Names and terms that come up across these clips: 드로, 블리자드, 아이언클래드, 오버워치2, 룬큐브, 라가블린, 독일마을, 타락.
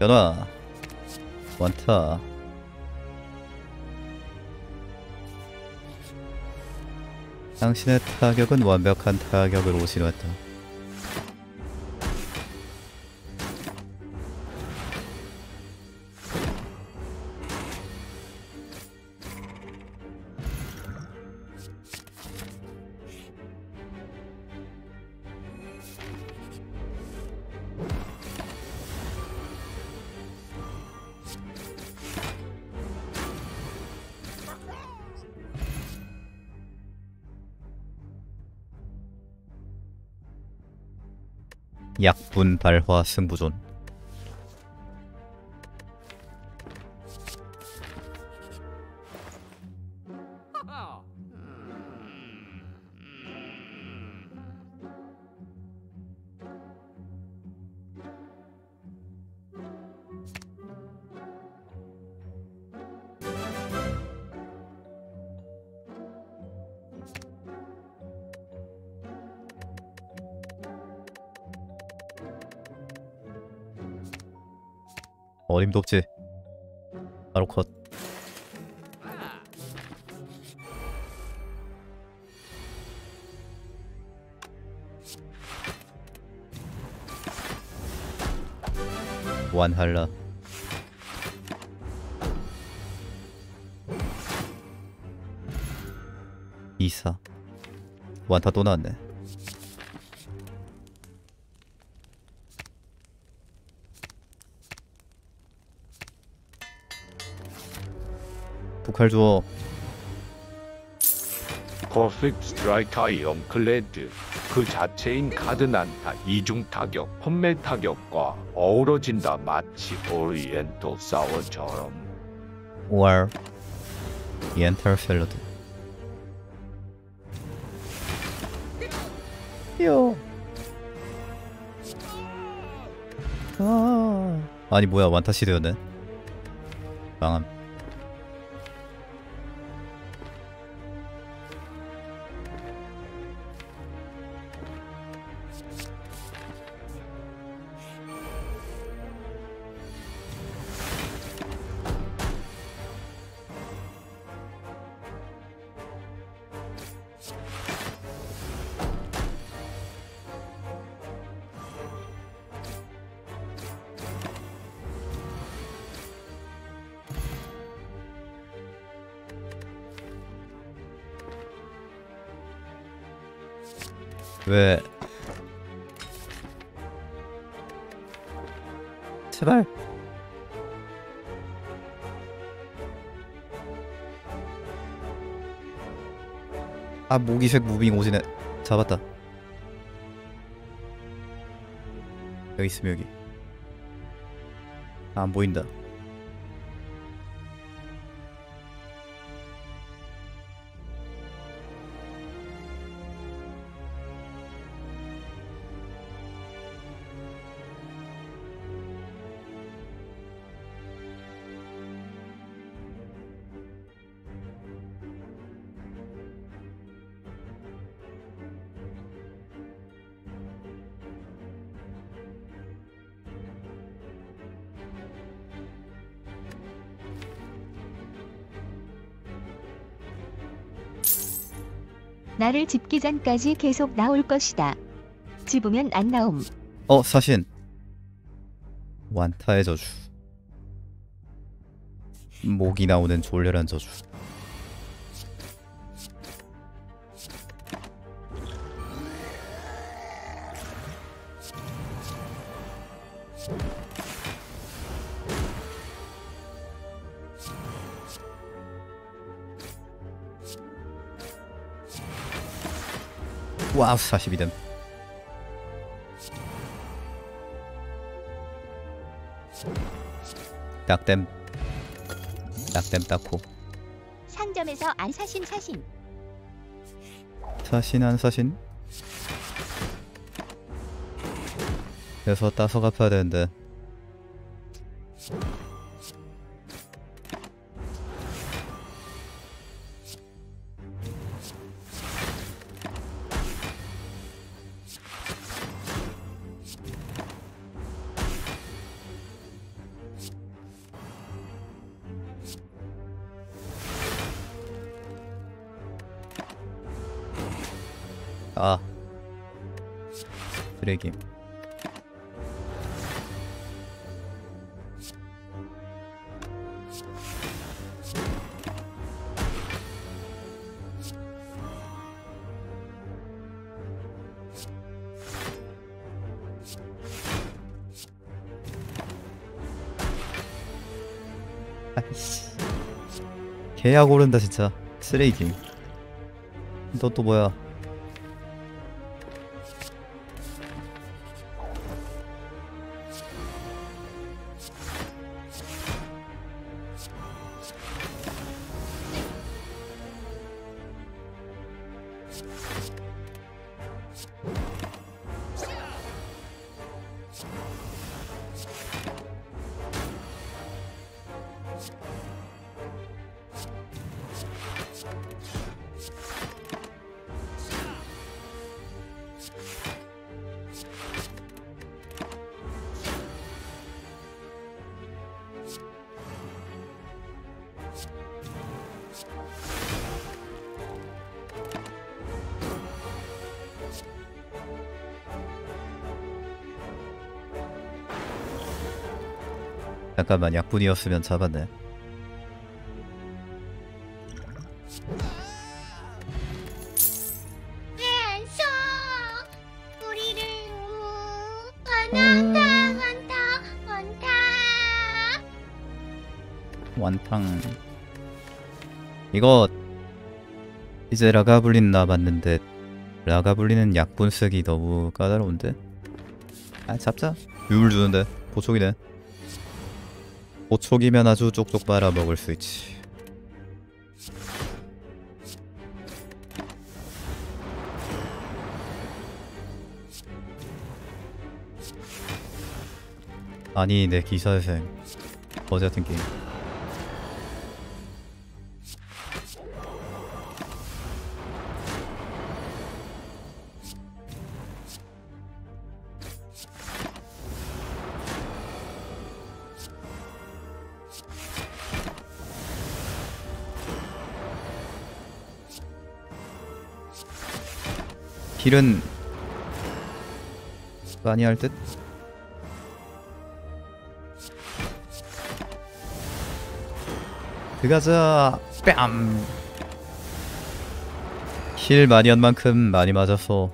변화 완타. 당신의 타격은 완벽한 타격을 오신했다. 약분 발화 승부존. 어림도 없지. 바로 컷. 완할라. 이사. 완타 또 나왔네. 주어. 퍼펙트 스트라이크 아이언클래드 그 자체인 카드 난타 이중 타격 펀메 타격과 어우러진다. 마치 오리엔탈 사워처럼. or 엔탈 샐러드. 요. 아니 뭐야 완타 시대였네. 망함. 왜? 제발. 아 모기색 무빙 오지네. 잡았다. 여기 있으면 여기. 아, 안 보인다. 나를 집기 전까지 계속 나올 것이다. 집으면 안 나옴. 사신. 완타의 저주. 목이 나오는 졸렬한 저주. 와우 42뎀. 딱뎀 딱뎀 딱코. 상점에서 안 사신 사신 사신 안 사신. 그래서 따서 갚아야 되는데. 아 드래김. 아이씨 개약 오른다 진짜. 쓰레기임. 너 또 뭐야? 잠깐만, 약분이었으면 잡았네. 완탕. 이거 이제 라가블린 남았는데 라가블린은 약분 쓰기 너무 까다로운데? 아 잡자. 유물 주는데 보촉이네. 보촉이면 아주 쪽쪽 빨아먹을 수 있지. 아니 내 기사생 어제 같은 게임. 딜은 많이 할 듯? 들어가자. 뺨. 힐 많이 한 만큼 많이 맞아서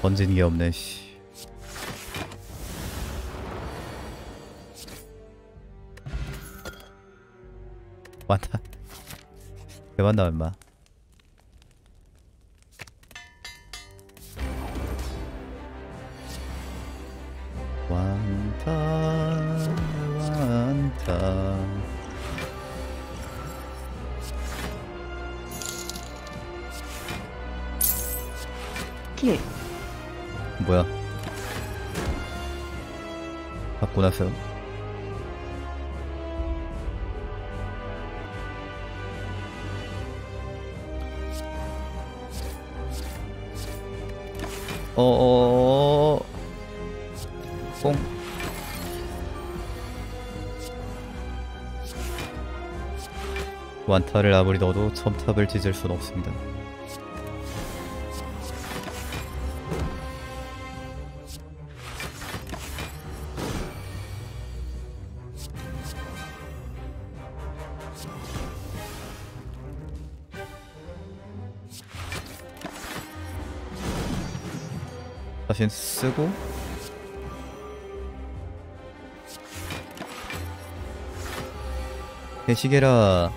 번진 게 없네. 왔다. 개만나 임마. 킬. 뭐야? 받고 나서 뽕. 완타를 아무리 넣어도 첨탑을 찢을 순 없습니다. 다시 쓰고 개시계라.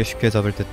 쉽게 잡을 듯.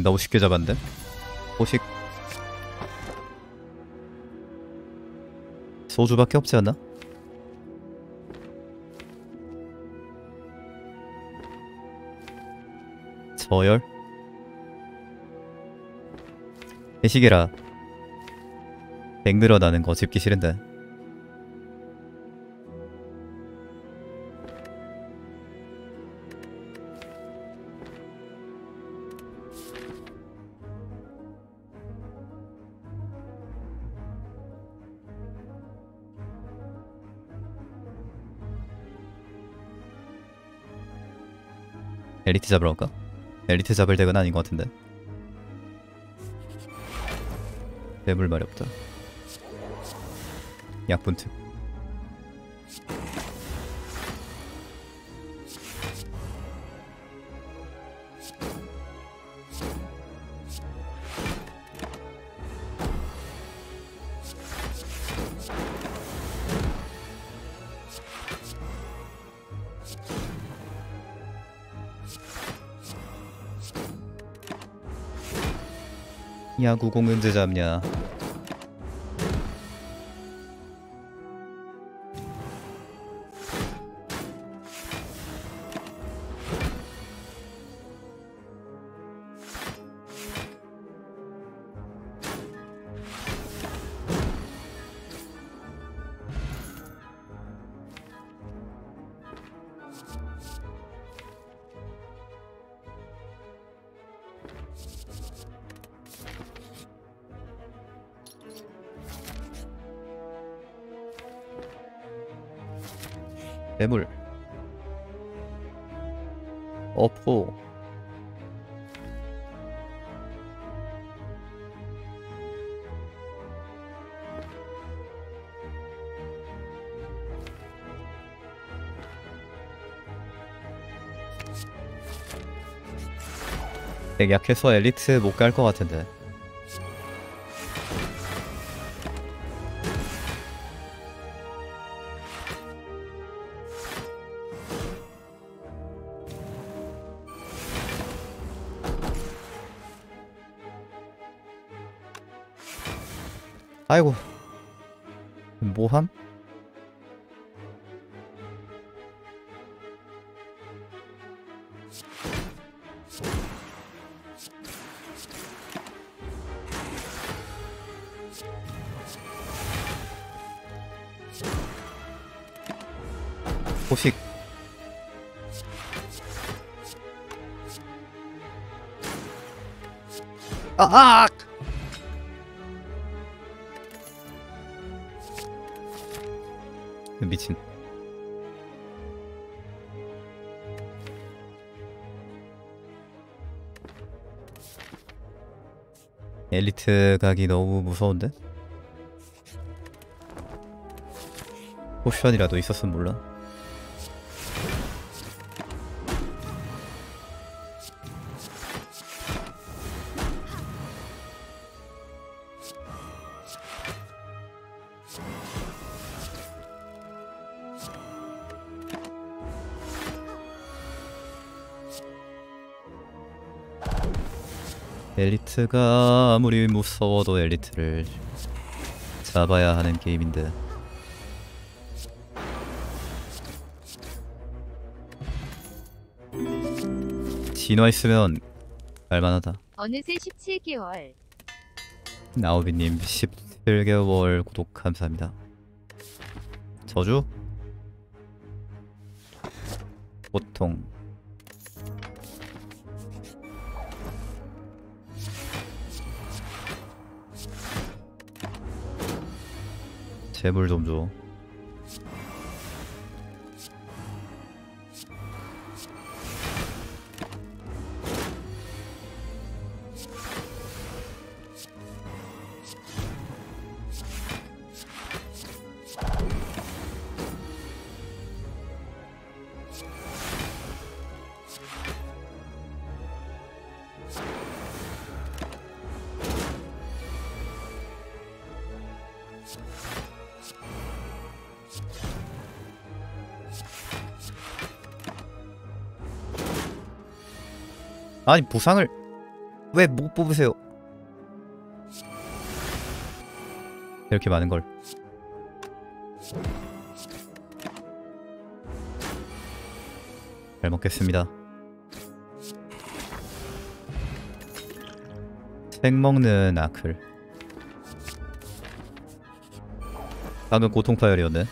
너무 쉽게 잡았는데? 호식 소주밖에 없지 않나? 어열? 회식이라 백 늘어나는 거 짚기 싫은데. 엘리트 잡으러 갈까? 엘리트 잡을 덱은 아닌 것 같은데. 배불 말이 없다. 약분특. 야구공 언제 잡냐. 매물 어포 되게 약해서 엘리트 못 갈 것 같은데. 아이고 뭐함? 호식 아악! 미친. 엘리트 가기 너무 무서운데? 포션이라도 있었으면 몰라. 엘리트가 아무리 무서워도 엘리트를 잡아야 하는 게임인데. 진화 있으면 알만하다. 어느새 17개월. 나오비님 17개월 구독 감사합니다. 저주? 보통. 제물 좀 줘. 아니 보상을 왜 못 뽑으세요? 이렇게 많은 걸. 잘 먹겠습니다. 생먹는 아클. 방금 고통파열이었네.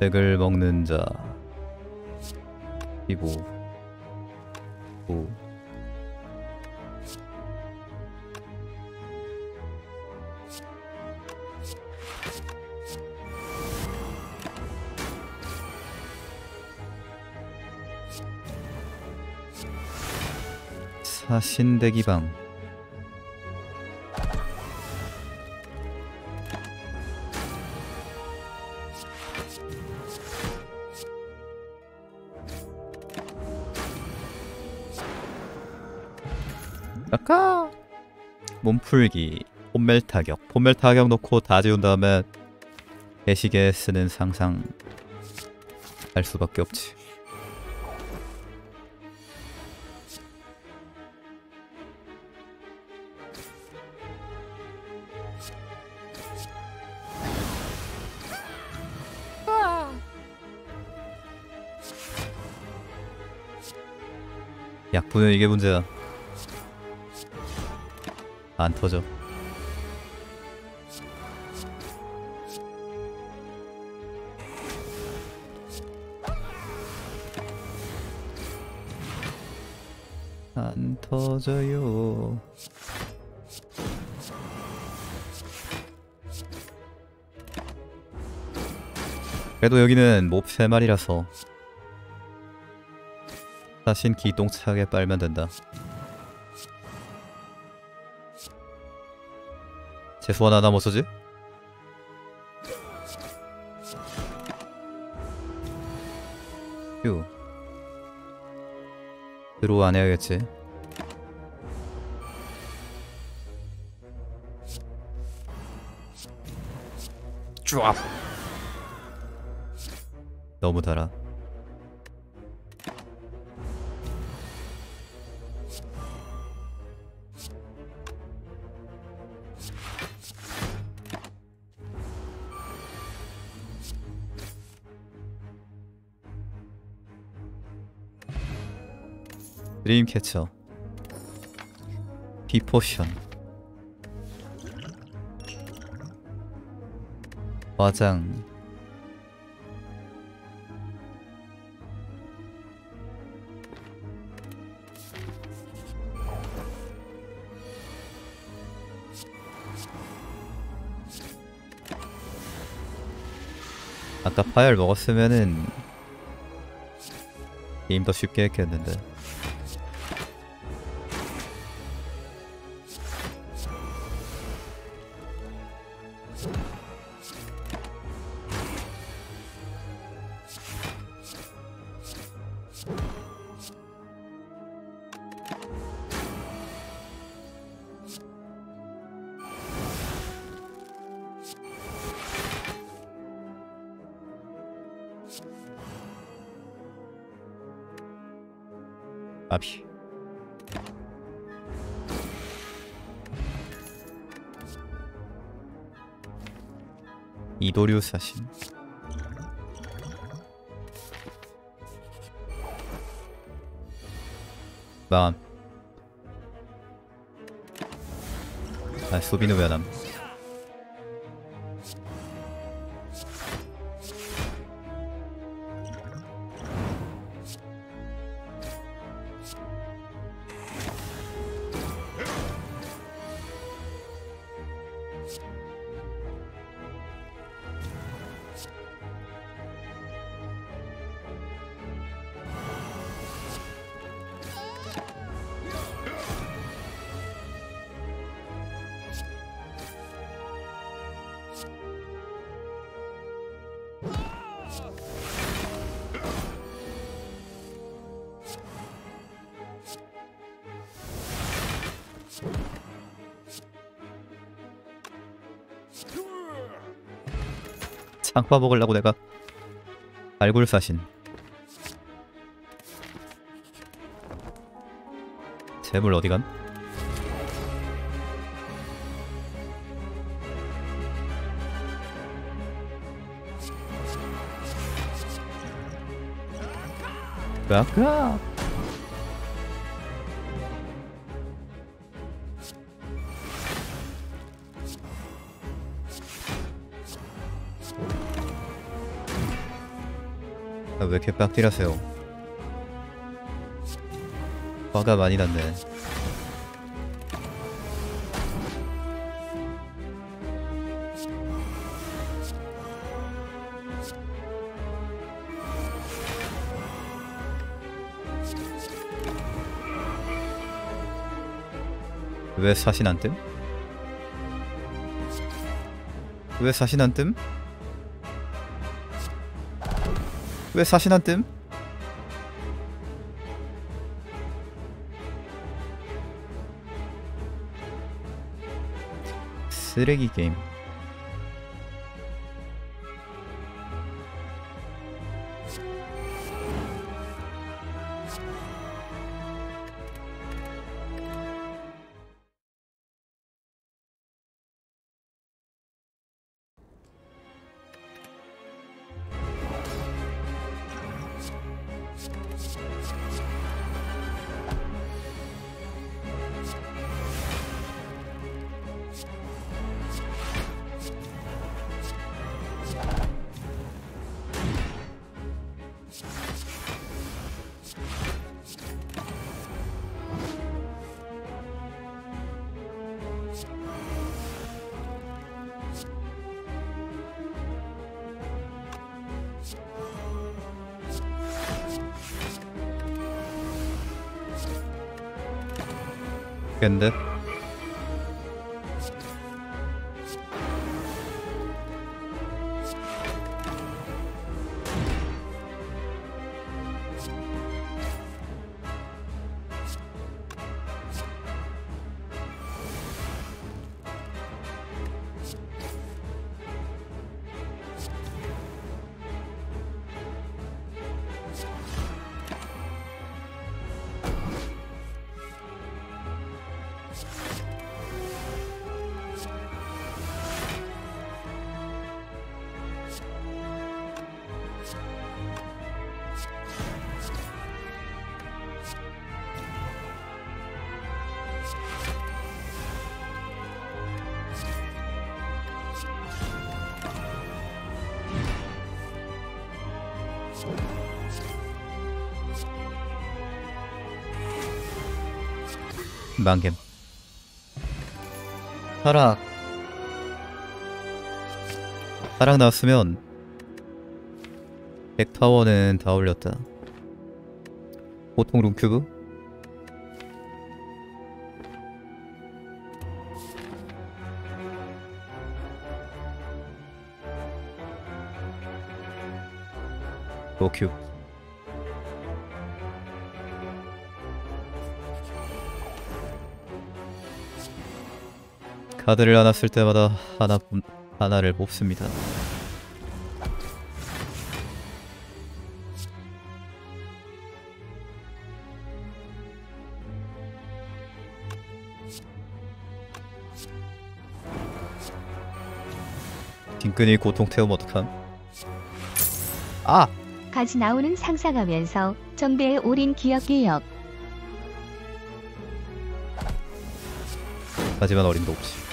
덱을 먹는 자. 이보. 오. 사신대기방. 아까 몸풀기, 폼멜타격. 폼멜타격 넣고 다 지운 다음에 배식에 쓰는 상상 알 수밖에 없지. 약분은 이게 문제야. 안 터져. 안 터져요. 그래도 여기는 몹 3마리라서 사신 기똥차게 빨면 된다. 재수원 하나 못 쓰지? 휴. 드로우 안 해야겠지. 쫙. 너무 달아. 드림캐쳐, 비포션, 화장, 아까 파열 먹었으면은 게임 더 쉽게 했겠는데. 아비 이도류 사신 마음. 아 소비는 왜 안 함? 장파 먹으려고 내가. 발굴사신 재물 어디간? Back up. 아, 왜 이렇게 빡딜하세요? 화가 많이 났네. 왜 사신 안 뜸? 왜 사신 안 뜸? 왜 사신 안 뜸? 쓰레기 게임. 근데 망겜. 타락. 타락 나왔으면 백타워는 다 올렸다. 보통 룬큐브? 로큐. 카드를 하나 쓸 때마다 하나를 뽑습니다. 딩끈이 고통 태우면 어떡함? 아! 같이 나오는 상사 가면서 정배의 올인 기억. 하지만 어림도 없지.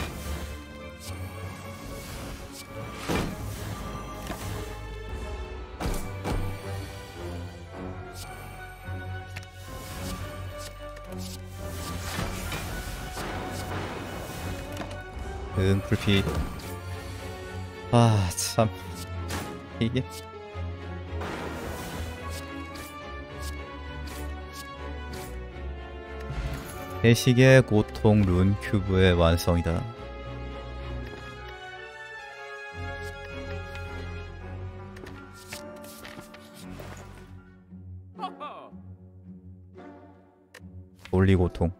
불피. 아, 참. 이게. 해식의 고통 룬큐브의 완성이다. 올리 고통.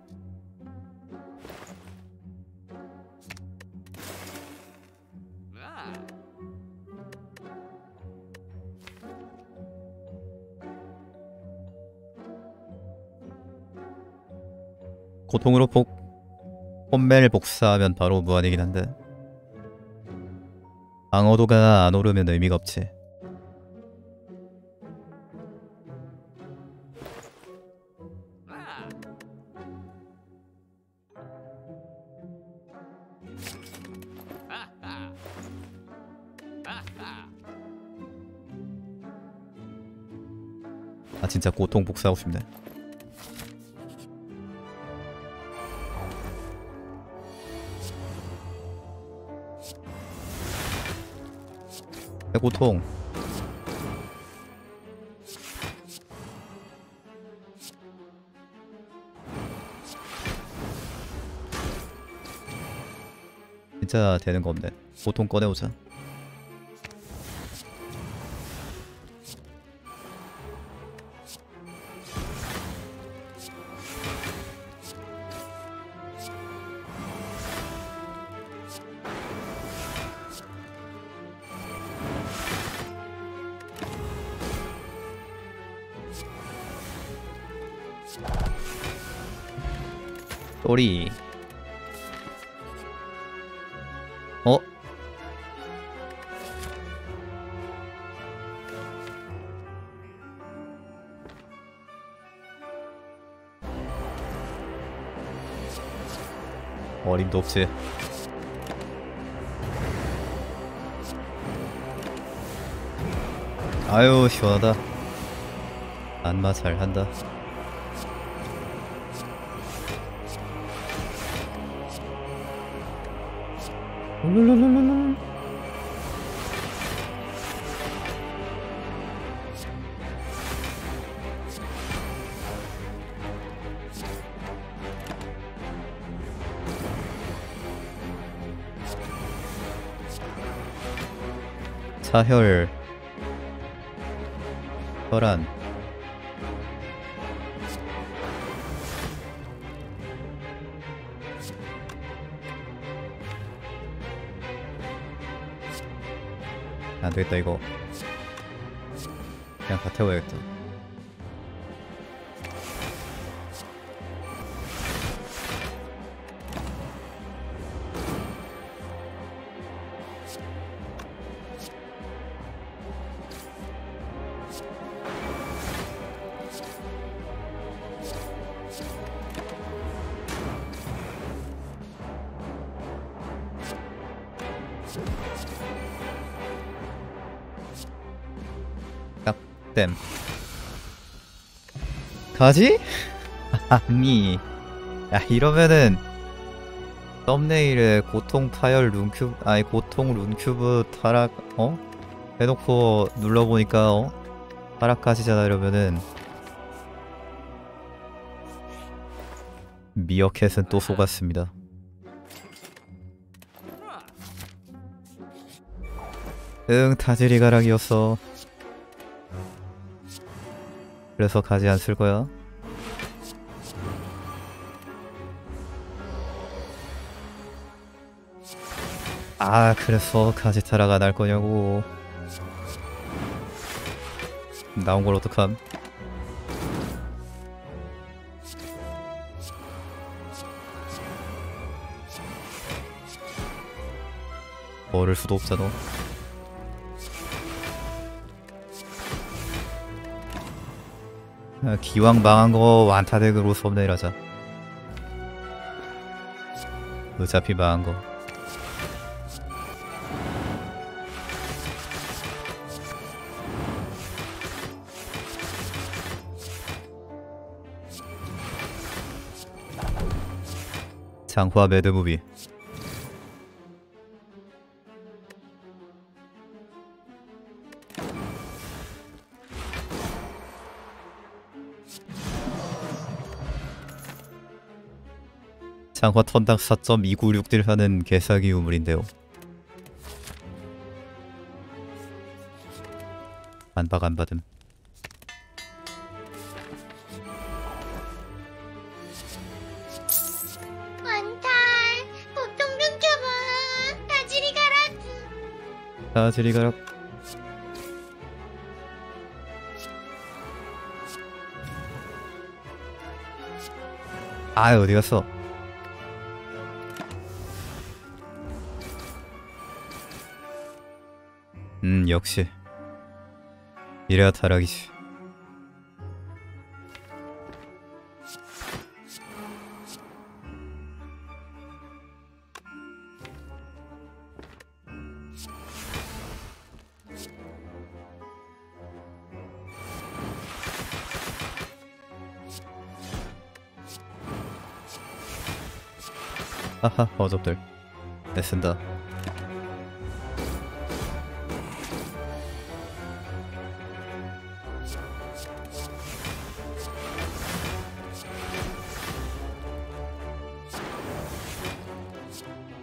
고통으로 혼멜 복사하면 바로 무한이긴 한데 방어도가 안 오르면 의미가 없지. 아 진짜 고통 복수하고 싶네. 고통. 진짜 되는 거 없네. 고통 꺼내오자. 또리. 어? 어림도 없지. 아유 시원하다. 안마 잘한다. 룰룰룰룰룰. 사혈 혈안 안되겠다. 이거 그냥 다 태워야겠다. 땜 가지? 아니 야 이러면은 썸네일에 고통 파열 룬큐브 아니 고통 룬큐브 타락 어? 해놓고 눌러보니까 어? 타락하시잖아. 이러면은 미어캣은 또 속았습니다. 응 다지리 가락이었어. 그래서 가지 안 쓸 거야. 아, 그래서 가지 타락 안 할 거냐고. 나온 걸 어떡함? 버릴 수도 없잖아. 기왕 망한 거 완타덱으로 썸네일 하자. 어차피 망한 거. 장화 매드무비. 장화 턴당 4.296딜 하는 개사기 우물인데요. 안박 안받음. 완탈! 보통 룬큐브! 다지리 가락! 다지리 가락. 아유 어디갔어? 역시 이래야 타락이지. 하하, 어접들 애쓴다.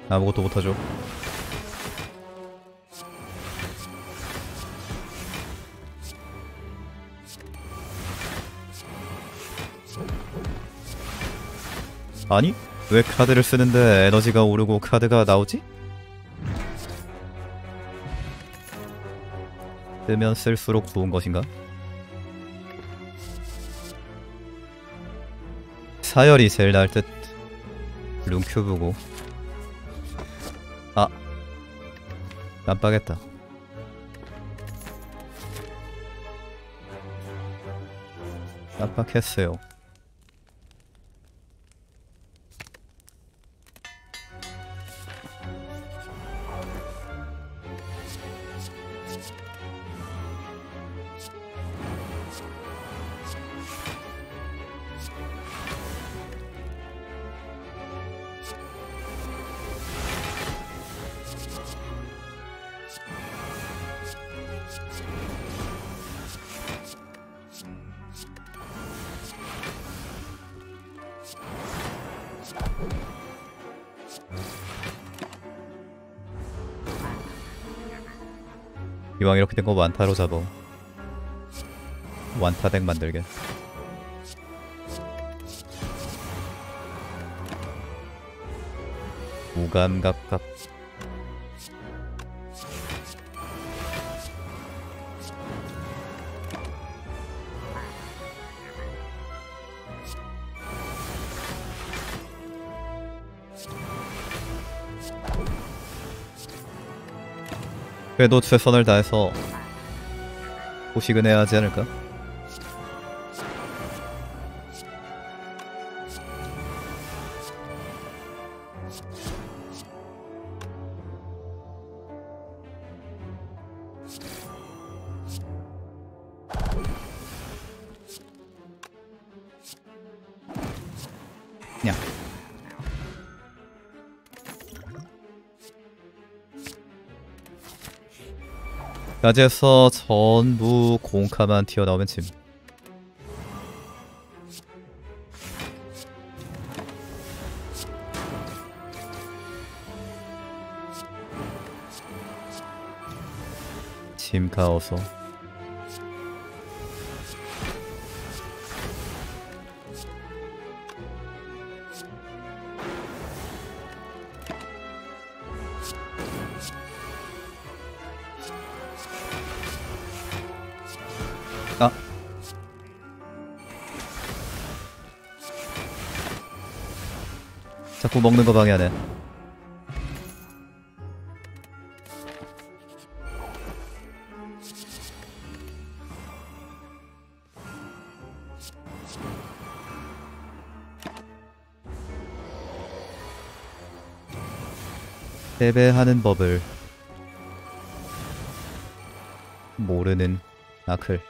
아무것도 못하죠. 아니? 왜 카드를 쓰는데 에너지가 오르고 카드가 나오지? 쓰면 쓸수록 좋은 것인가? 사열이 제일 나을 듯. 룬큐브고. 아, 깜빡했다. 깜빡했어요. 이왕 이렇게 된 거 완타로 잡어. 완타덱 만들게. 무감각각. 그래도 최선을 다해서 포식은 해야 하지 않을까? 그냥 까지 해서 전부 공카만 튀어나오면 침. 침 가어서 자꾸 먹는 거 방해하네. 패배하는 법을 모르는 아클.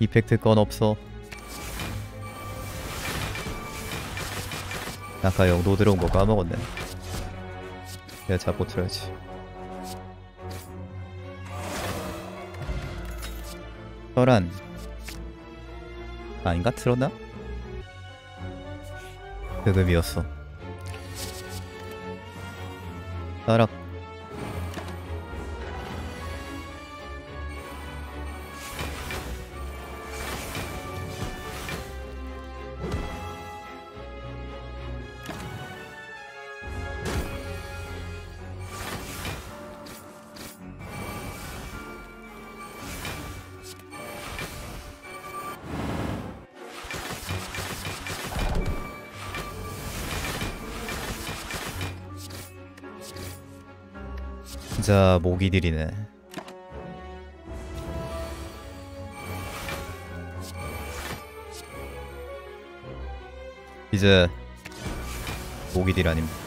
이펙트 건 없어. 아까 영도 들어온 거 까먹었네. 내가 잡고 틀어야지. 설안 아닌가? 틀었나? 득음이었어. 타락. 진짜 모기들이네. 이제 모기들 아닙니다.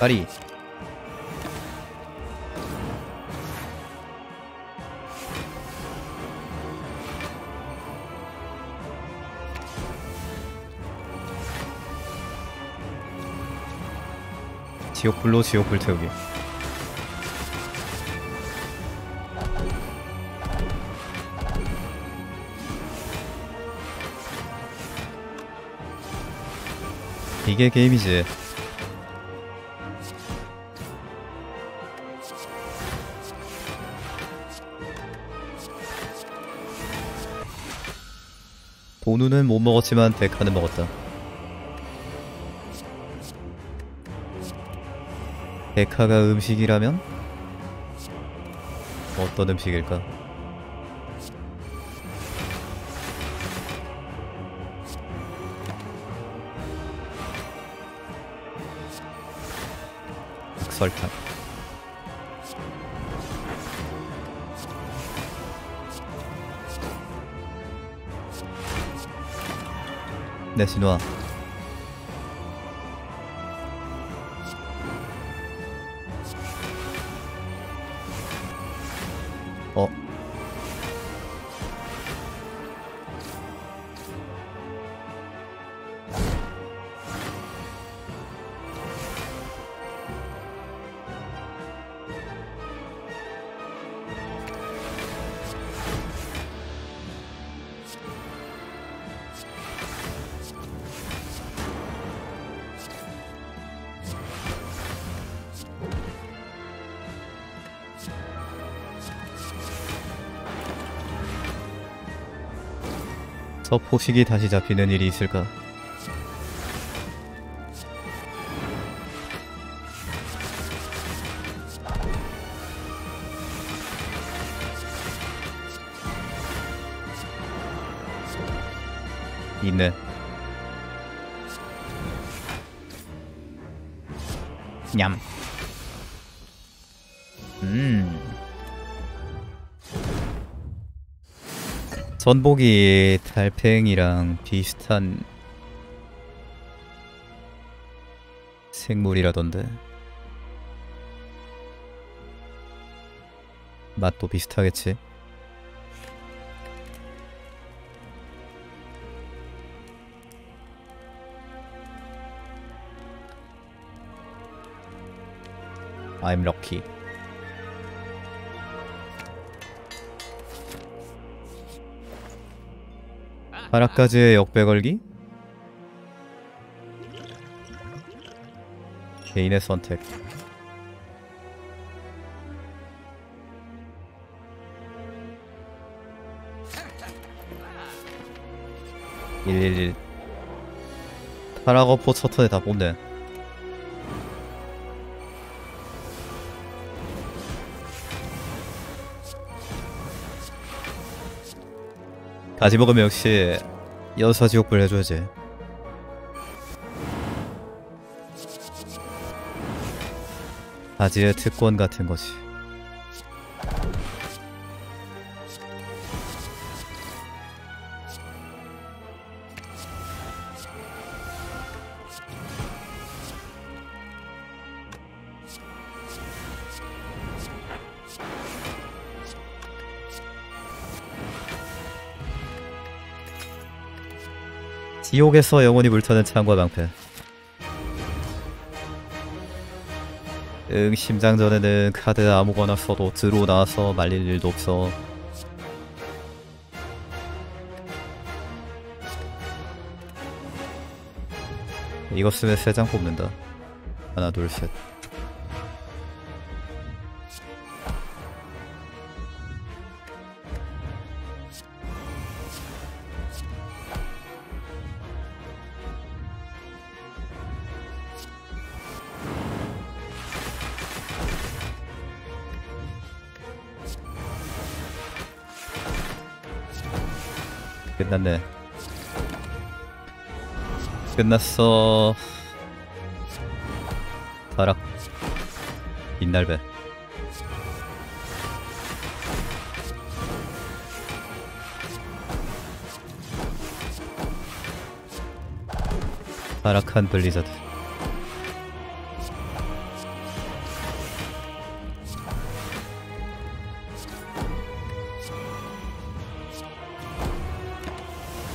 빨리 지옥불로 지옥불 태우기. 이게 게임이지. 도누는 못 먹었지만 데카는 먹었다. 데카가 음식이라면 어떤 음식일까? 설탕. 내 신화 서포식이 다시 잡히는 일이 있을까? 있네. 냠. 전복이 달팽이랑 비슷한 생물이라던데 맛도 비슷하겠지? I'm lucky. 타락까지의 역배 걸기? 개인의 선택. 일일일. 타락 어포 첫 턴에 다 뽑네. 가지 먹으면 역시 여사지옥불 해줘야지. 가지의 특권 같은 거지. 지옥에서 영원히 불타는 창과 방패. 심장전에는 카드 아무거나 써도 드로 나와서 말릴 일도 없어. 이거 쓰면 3장 뽑는다. 하나 둘 셋. 끝났네. 끝났어. 타락. 인날배. 타락한 블리자드.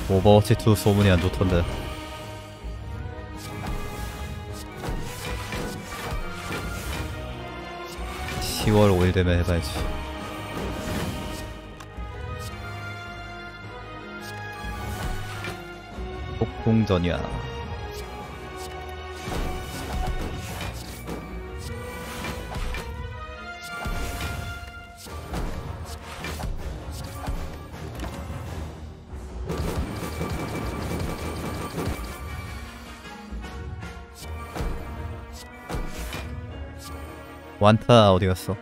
오버워치2 소문이 안 좋던데. 월 5일 되면 해봐야지. 폭풍전야. 완타 어디갔어?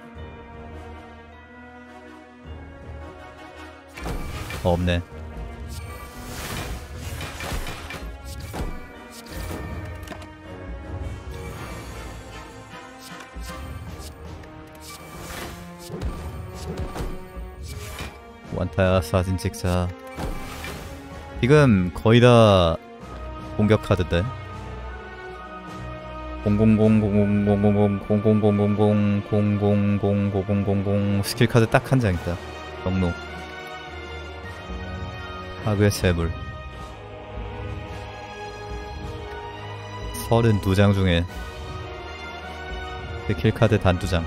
없네. 완타야, 사진 찍자. 지금 거의 다 공격 카드인데. 000000000000000000000 스킬 카드 딱 한 장 있다. 경로. 파괴 세물. 32장 중에 스킬 카드 단 2장.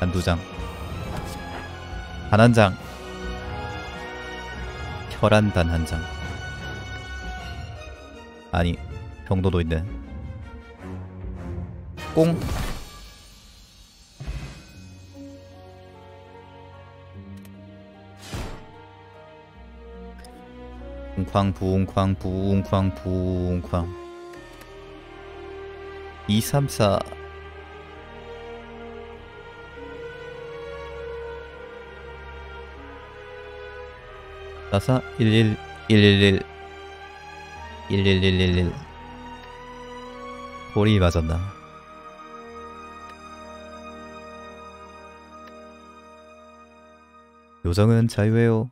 단 2장. 단 1장. 혈안 단 1장. 아니, 병도도 있네. 꽁. 웅쾅 부웅쾅 부웅쾅 부웅쾅. 234 441111111 볼이 맞았나? 요정은 자유예요.